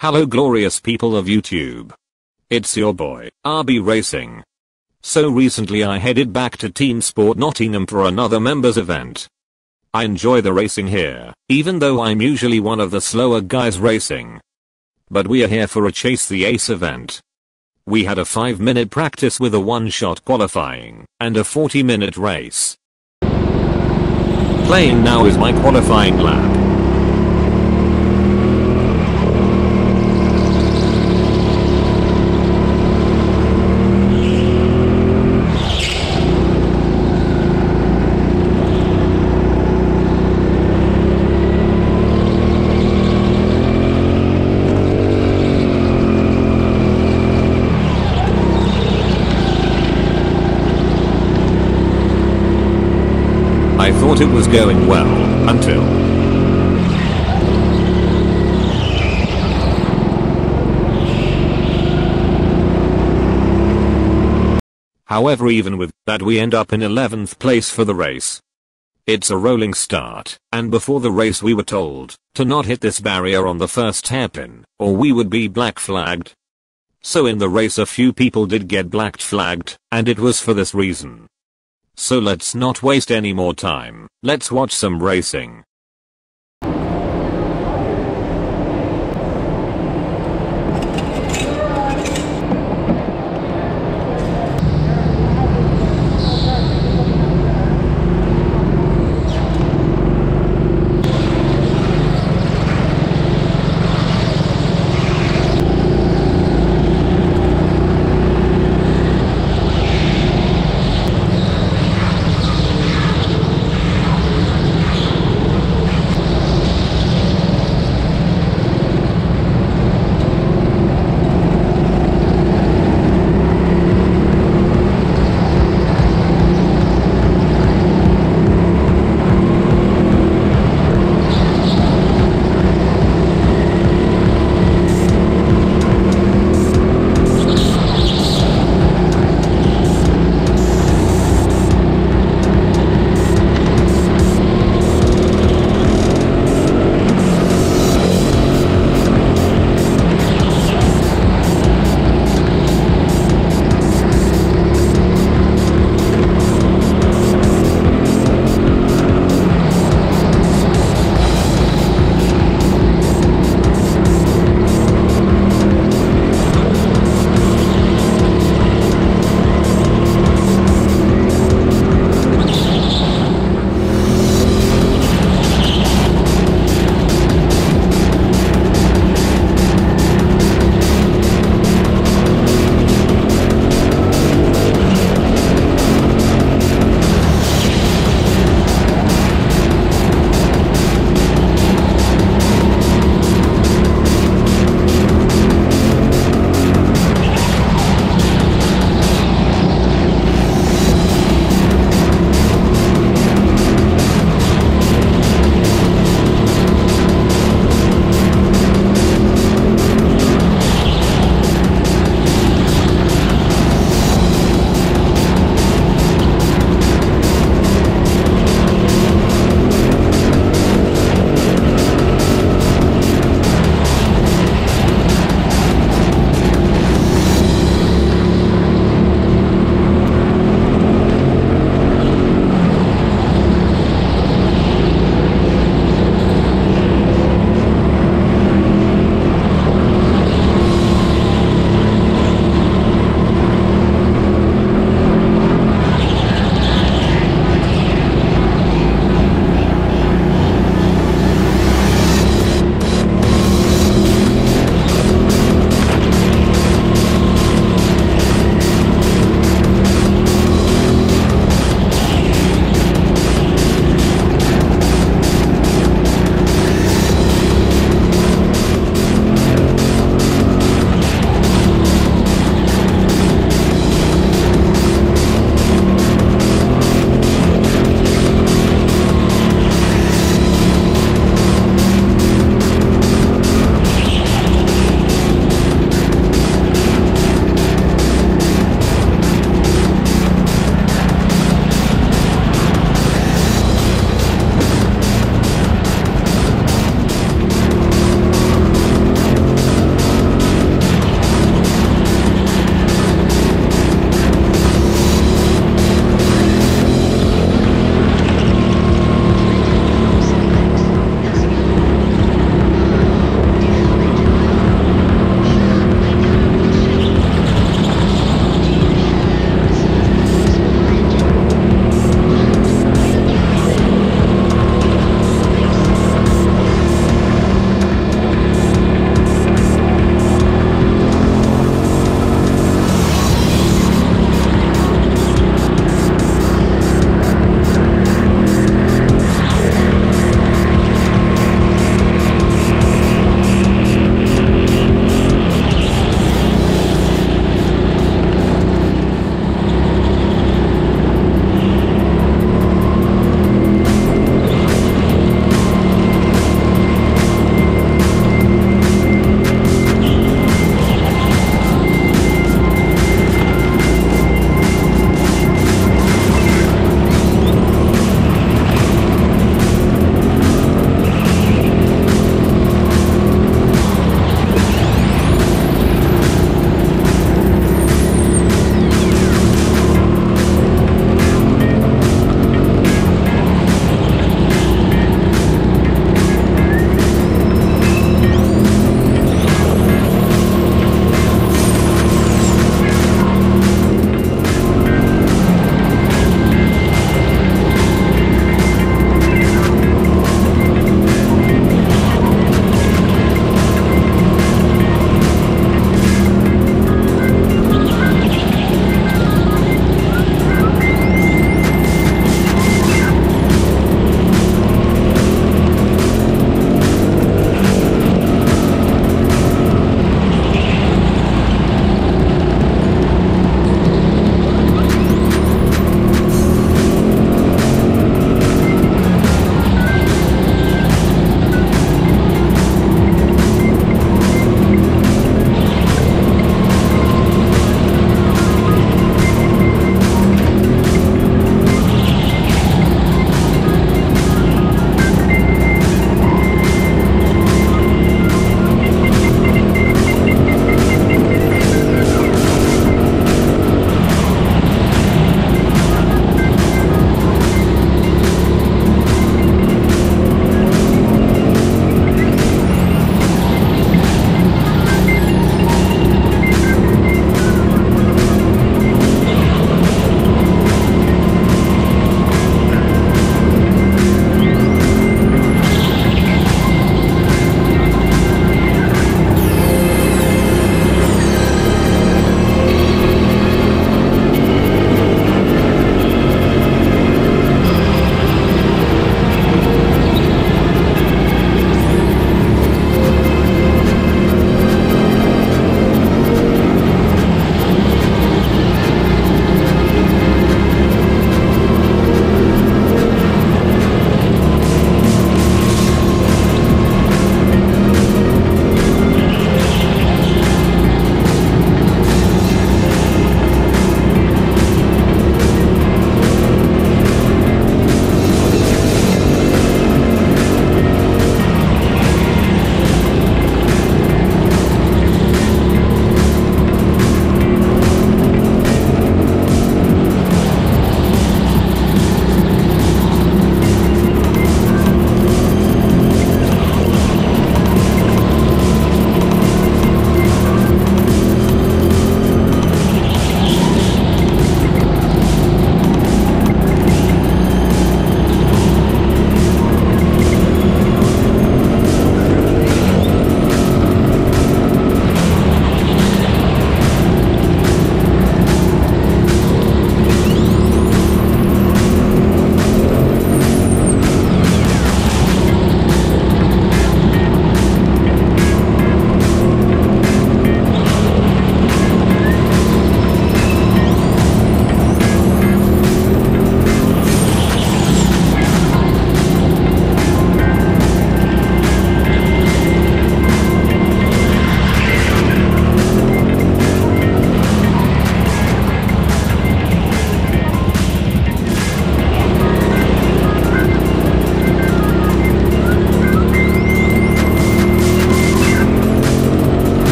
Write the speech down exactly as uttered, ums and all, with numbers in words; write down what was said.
Hello glorious people of YouTube. It's your boy, R B Racing. So recently I headed back to Team Sport Nottingham for another members event. I enjoy the racing here, even though I'm usually one of the slower guys racing. But we are here for a Chase the Ace event. We had a five minute practice with a one shot qualifying, and a forty minute race. Playing now is my qualifying lap. I thought it was going well, until... However, even with that we end up in eleventh place for the race. It's a rolling start, and before the race we were told to not hit this barrier on the first hairpin, or we would be black flagged. So in the race a few people did get black flagged, and it was for this reason. So let's not waste any more time, let's watch some racing.